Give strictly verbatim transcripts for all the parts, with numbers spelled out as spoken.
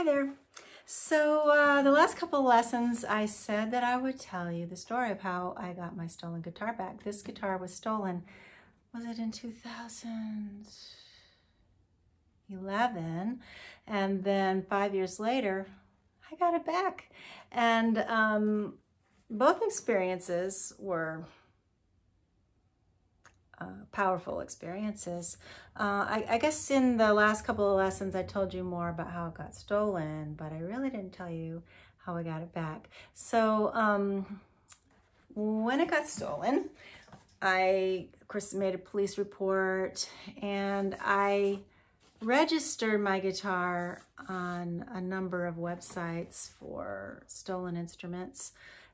Hi there. So uh, the last couple of lessons I said that I would tell you the story of how I got my stolen guitar back. This guitar was stolen, was it in two thousand eleven? And then five years later, I got it back. And um, both experiences were Uh, powerful experiences. Uh, I, I guess in the last couple of lessons I told you more about how it got stolen, but I really didn't tell you how I got it back. So um, when it got stolen, I of course made a police report, and I registered my guitar on a number of websites for stolen instruments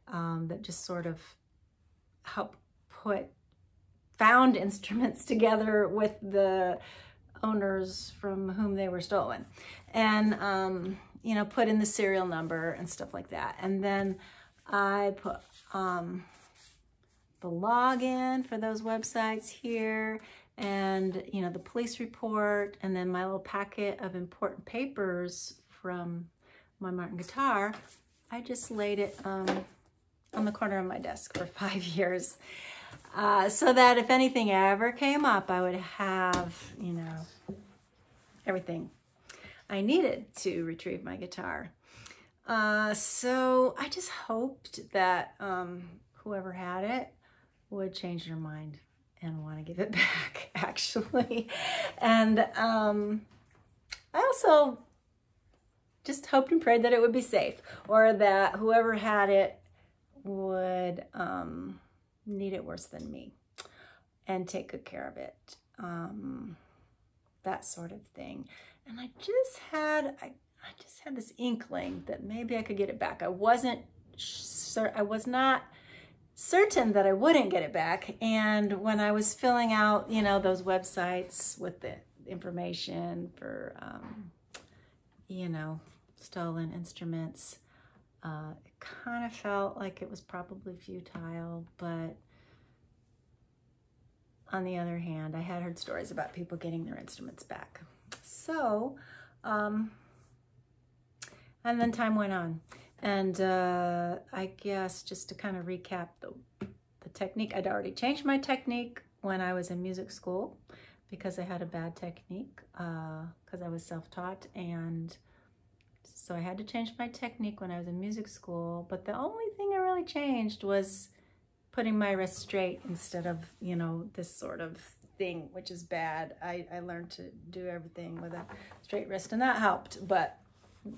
um, that just sort of help put found instruments together with the owners from whom they were stolen, and um, you know, put in the serial number and stuff like that. And then I put um, the login for those websites here, and you know, the police report, and then my little packet of important papers from my Martin guitar. I just laid it um, on the corner of my desk for five years. Uh, so that if anything ever came up, I would have, you know, everything I needed to retrieve my guitar. Uh, so I just hoped that um, whoever had it would change their mind and want to give it back, actually. And um, I also just hoped and prayed that it would be safe, or that whoever had it would um, need it worse than me and take good care of it, um, that sort of thing. And I just had, I, I just had this inkling that maybe I could get it back. I wasn't sure, I was not certain that I wouldn't get it back. And when I was filling out, you know, those websites with the information for, um, you know, stolen instruments, Uh, it kind of felt like it was probably futile, but on the other hand, I had heard stories about people getting their instruments back. So, um, and then time went on. And uh, I guess just to kind of recap the, the technique, I'd already changed my technique when I was in music school because I had a bad technique, because uh, I was self-taught, and so I had to change my technique when I was in music school, but the only thing I really changed was putting my wrist straight instead of, you know, this sort of thing, which is bad. I, I learned to do everything with a straight wrist, and that helped, but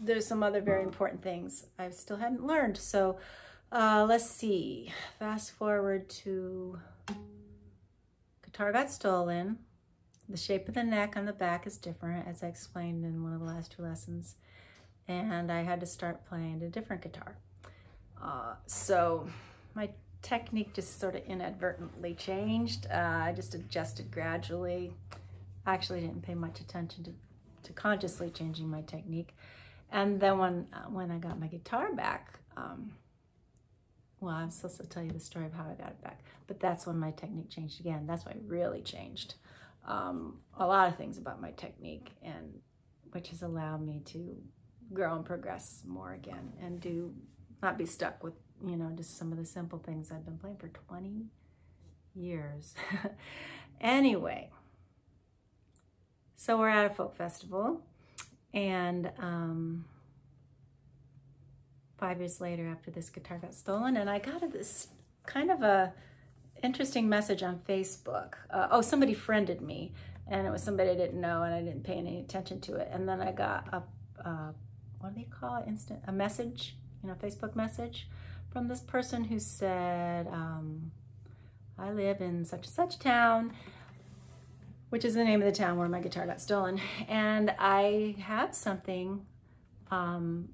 there's some other very important things I still hadn't learned. So uh, let's see, fast forward to guitar got stolen. The shape of the neck on the back is different, as I explained in one of the last two lessons. And I had to start playing a different guitar. Uh, so my technique just sort of inadvertently changed. Uh, I just adjusted gradually. I actually didn't pay much attention to, to consciously changing my technique. And then when, when I got my guitar back, um, well, I'm supposed to tell you the story of how I got it back, but that's when my technique changed again. That's when I really changed um, a lot of things about my technique, and which has allowed me to grow and progress more again, and do not be stuck with, you know, just some of the simple things I've been playing for twenty years. Anyway, so we're at a folk festival, and um, five years later after this guitar got stolen, and I got this kind of a interesting message on Facebook. Uh, oh, somebody friended me, and it was somebody I didn't know, and I didn't pay any attention to it. And then I got a uh, what do they call it? Instant, a message, you know, Facebook message from this person who said, um, I live in such and such town, which is the name of the town where my guitar got stolen. And I have something, um,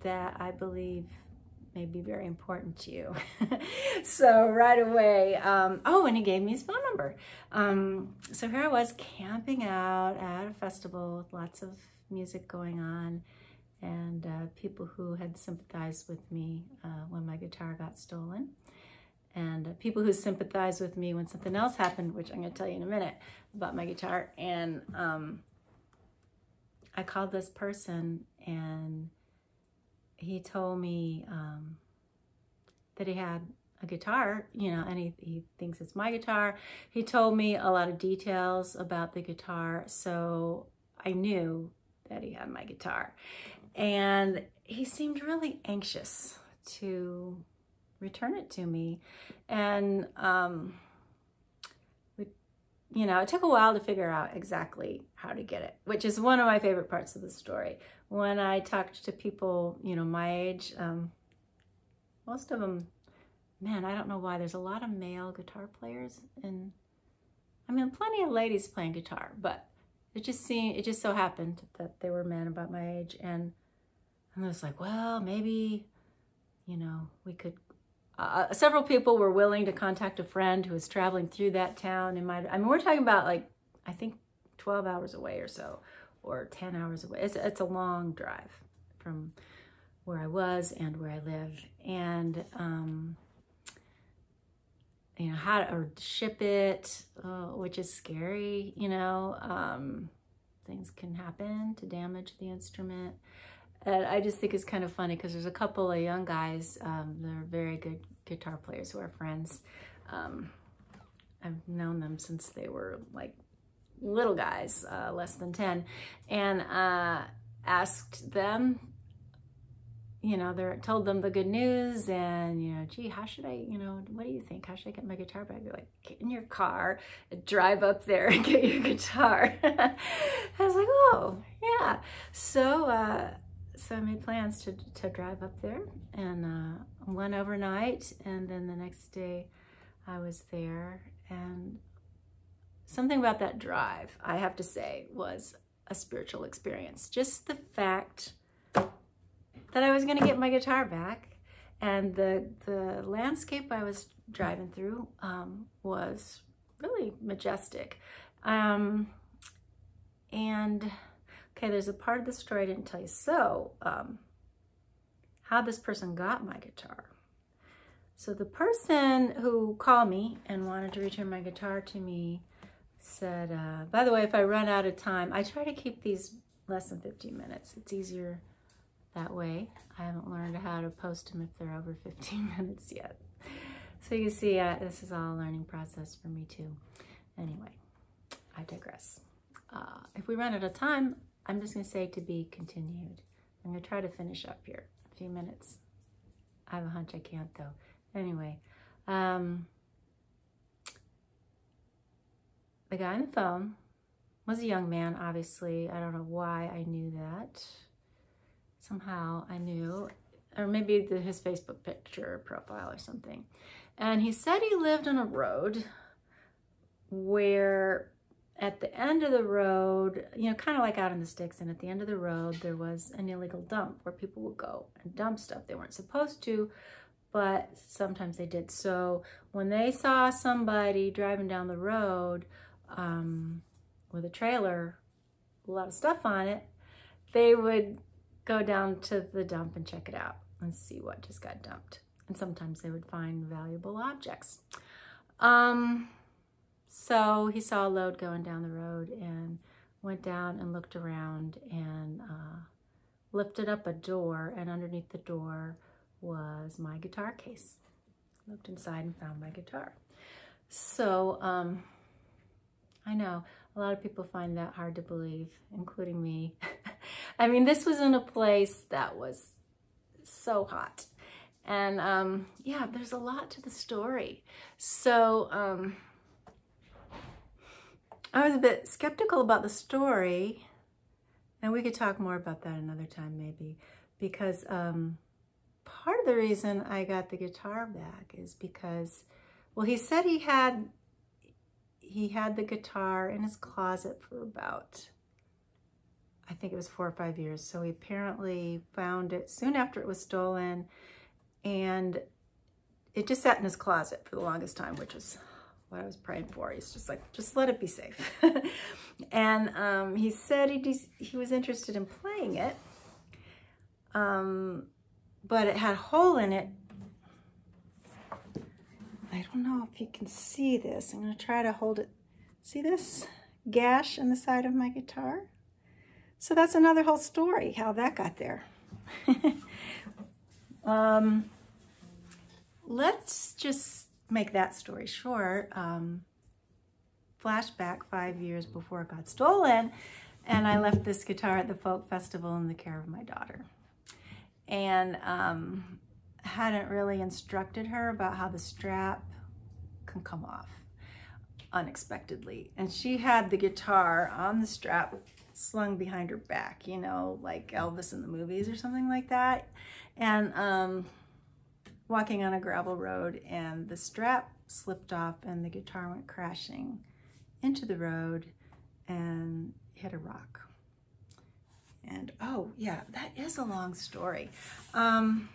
that I believe may be very important to you. So right away, um, oh, and he gave me his phone number. Um, so here I was camping out at a festival with lots of music going on, and uh, people who had sympathized with me uh, when my guitar got stolen, and uh, people who sympathized with me when something else happened, which I'm going to tell you in a minute about my guitar. And um, I called this person and he told me um, that he had a guitar, you know, and he, he thinks it's my guitar. He told me a lot of details about the guitar, so I knew that he had my guitar. And he seemed really anxious to return it to me. And, um, we, you know, it took a while to figure out exactly how to get it, which is one of my favorite parts of the story. When I talked to people, you know, my age, um, most of them, man, I don't know why, there's a lot of male guitar players, and I mean, plenty of ladies playing guitar, but it just seemed, it just so happened that they were men about my age. And, and I was like, well, maybe, you know, we could, uh, several people were willing to contact a friend who was traveling through that town in my, I mean, we're talking about like, I think twelve hours away or so, or ten hours away. It's, it's a long drive from where I was and where I live. And, um, you know, how to or ship it, uh, which is scary, you know, um, things can happen to damage the instrument. And I just think it's kind of funny because there's a couple of young guys, um, they're very good guitar players who are friends. Um, I've known them since they were like little guys, uh, less than ten, and uh, asked them, you know, they're told them the good news and, you know, gee, how should I, you know, what do you think? How should I get my guitar back? They're like, get in your car, drive up there and get your guitar. I was like, oh, yeah. So, uh, so I made plans to, to drive up there and uh, went overnight. And then the next day I was there, and something about that drive, I have to say, was a spiritual experience. Just the fact that I was gonna get my guitar back, and the the landscape I was driving through um, was really majestic. Um, and okay, there's a part of the story I didn't tell you. So, um, how this person got my guitar. So the person who called me and wanted to return my guitar to me said, uh, by the way, if I run out of time, I try to keep these less than fifteen minutes. It's easier that way. I haven't learned how to post them if they're over fifteen minutes yet. So you can see uh, this is all a learning process for me too. Anyway, I digress. Uh, if we run out of time, I'm just gonna say to be continued. I'm gonna try to finish up here a few minutes. I have a hunch I can't though. Anyway, um, the guy on the phone was a young man, obviously. I don't know why I knew that. Somehow I knew, or maybe the, his Facebook picture profile or something. And he said he lived on a road where at the end of the road, you know, kind of like out in the sticks, and at the end of the road, there was an illegal dump where people would go and dump stuff they weren't supposed to, but sometimes they did. So when they saw somebody driving down the road um, with a trailer, a lot of stuff on it, they would go down to the dump and check it out and see what just got dumped. And sometimes they would find valuable objects. Um, so he saw a load going down the road and went down and looked around and uh, lifted up a door, and underneath the door was my guitar case. Looked inside and found my guitar. So um, I know a lot of people find that hard to believe, including me. I mean, this was in a place that was so hot. And um, yeah, there's a lot to the story. So um, I was a bit skeptical about the story, and we could talk more about that another time maybe, because um, part of the reason I got the guitar back is because, well, he said he had, he had the guitar in his closet for about, I think it was four or five years. So he apparently found it soon after it was stolen, and it just sat in his closet for the longest time, which is what I was praying for. He's just like, just let it be safe. And um, he said he, he was interested in playing it, um, but it had a hole in it. I don't know if you can see this. I'm gonna try to hold it. See this gash in the side of my guitar? So that's another whole story, how that got there. um, let's just make that story short. Um, flashback five years before it got stolen, and I left this guitar at the folk festival in the care of my daughter. And um, hadn't really instructed her about how the strap can come off unexpectedly. And she had the guitar on the strap slung behind her back, you know, like Elvis in the movies or something like that. And um, walking on a gravel road, and the strap slipped off and the guitar went crashing into the road and hit a rock. And oh yeah, that is a long story. Um,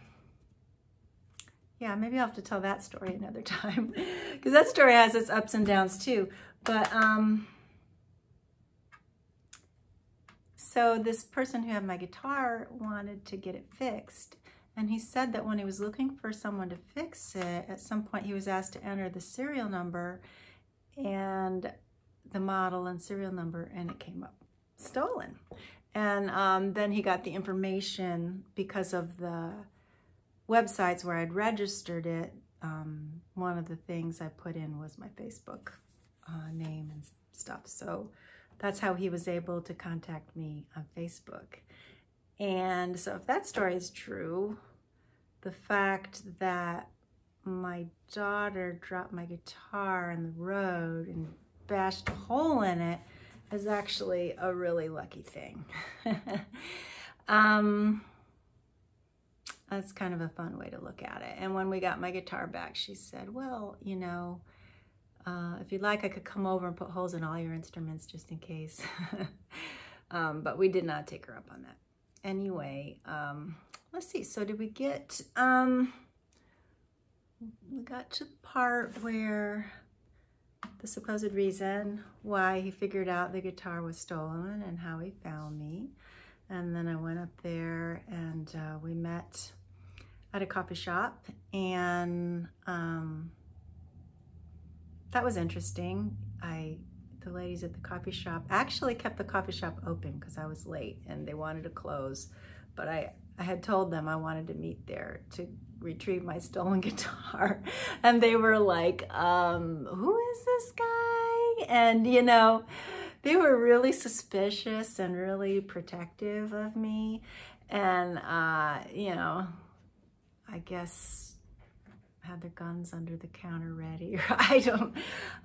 yeah, maybe I'll have to tell that story another time, because that story has its ups and downs too. But um, so this person who had my guitar wanted to get it fixed. And he said that when he was looking for someone to fix it, at some point he was asked to enter the serial number and the model and serial number, and it came up stolen. And um, then he got the information because of the websites where I'd registered it. Um, one of the things I put in was my Facebook uh, name and stuff. So that's how he was able to contact me on Facebook. And so if that story is true, the fact that my daughter dropped my guitar in the road and bashed a hole in it is actually a really lucky thing. um, that's kind of a fun way to look at it. And when we got my guitar back, she said, well, you know, uh, if you'd like, I could come over and put holes in all your instruments just in case. um, but we did not take her up on that. Anyway, um, let's see, so did we get, um, we got to the part where the supposed reason why he figured out the guitar was stolen and how he found me. And then I went up there and uh, we met at a coffee shop, and um, that was interesting. I The ladies at the coffee shop actually kept the coffee shop open because I was late and they wanted to close, but I, I had told them I wanted to meet there to retrieve my stolen guitar, and they were like, um, who is this guy? And you know, they were really suspicious and really protective of me, and uh, you know, I guess had their guns under the counter ready, or I don't,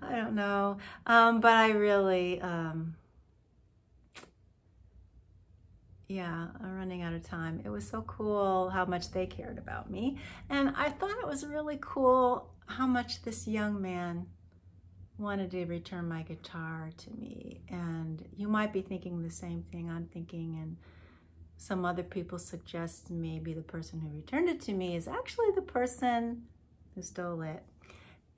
I don't know. Um, but I really, um, yeah, I'm running out of time. It was so cool how much they cared about me. And I thought it was really cool how much this young man wanted to return my guitar to me. And you might be thinking the same thing I'm thinking, and some other people suggest maybe the person who returned it to me is actually the person who stole it.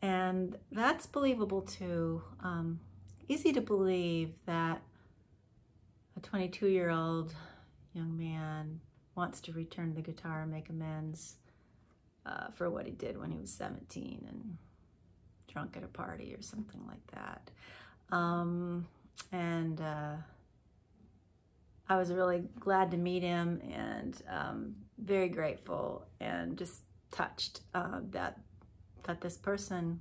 And that's believable too. Um, easy to believe that a twenty-two-year-old young man wants to return the guitar and make amends uh, for what he did when he was seventeen and drunk at a party or something like that. Um, and uh, I was really glad to meet him, and um, very grateful and just touched uh, that that this person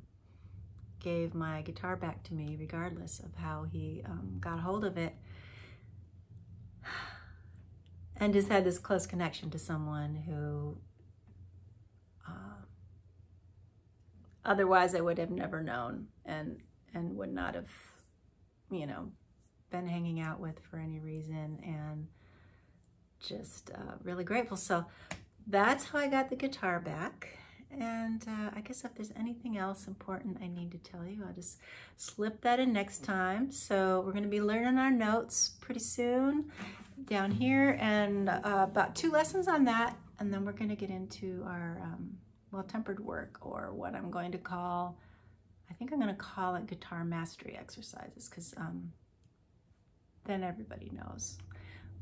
gave my guitar back to me, regardless of how he um, got hold of it, and just had this close connection to someone who uh, otherwise I would have never known, and and would not have, you know, been hanging out with for any reason, and just uh, really grateful. So that's how I got the guitar back. And uh, I guess if there's anything else important I need to tell you, I'll just slip that in next time. So we're going to be learning our notes pretty soon down here, and uh, about two lessons on that, and then we're going to get into our um, well-tempered work, or what I'm going to call, I think I'm going to call it guitar mastery exercises, because um, then everybody knows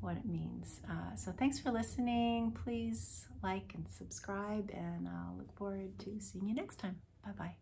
what it means. Uh, so thanks for listening. Please like and subscribe, and I'll look forward to seeing you next time. Bye-bye.